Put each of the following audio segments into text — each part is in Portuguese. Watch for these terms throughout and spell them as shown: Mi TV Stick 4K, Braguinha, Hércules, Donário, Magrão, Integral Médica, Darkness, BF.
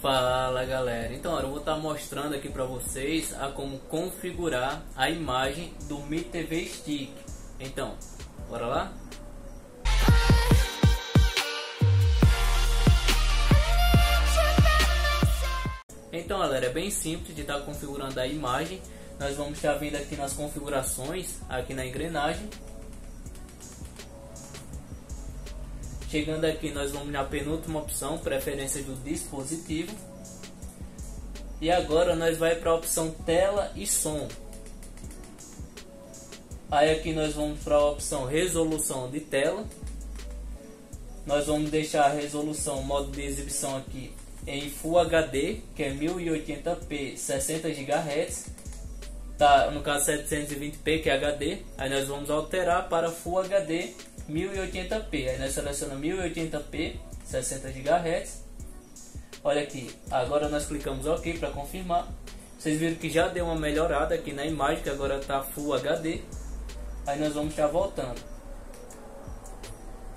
Fala galera, então eu vou estar mostrando aqui para vocês a como configurar a imagem do Mi TV Stick. Então, bora lá? Então galera, é bem simples de estar configurando a imagem. Nós vamos estar vindo aqui nas configurações, aqui na engrenagem. Chegando aqui, nós vamos na penúltima opção, preferência do dispositivo. E agora nós vai para a opção tela e som. Aí aqui nós vamos para a opção resolução de tela. Nós vamos deixar a resolução, modo de exibição aqui em Full HD, que é 1080p 60 GHz. Tá, no caso 720p, que é HD. Aí nós vamos alterar para Full HD 1080p, aí nós selecionamos 1080p 60 GHz. Olha aqui, agora nós clicamos OK para confirmar. Vocês viram que já deu uma melhorada aqui na imagem, que agora está Full HD. Aí nós vamos estar voltando.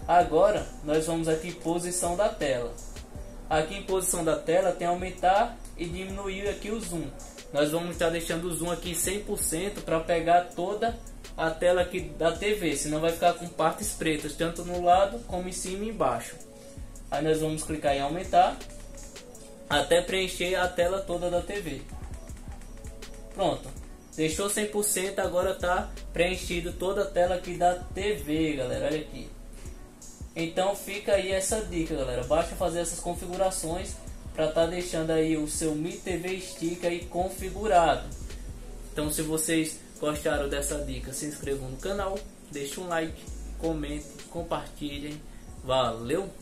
Agora nós vamos aqui em posição da tela. Aqui em posição da tela tem aumentar e diminuir aqui o zoom. Nós vamos estar deixando o zoom aqui 100% para pegar toda a tela aqui da TV, senão vai ficar com partes pretas, tanto no lado como em cima e embaixo. Aí nós vamos clicar em aumentar até preencher a tela toda da TV. Pronto, deixou 100%, agora tá preenchido toda a tela aqui da TV, galera, olha aqui. Então fica aí essa dica, galera, basta fazer essas configurações para tá deixando aí o seu Mi TV Stick aí configurado. Então se vocês gostaram dessa dica, se inscrevam no canal, deixem um like, comentem, compartilhem, valeu!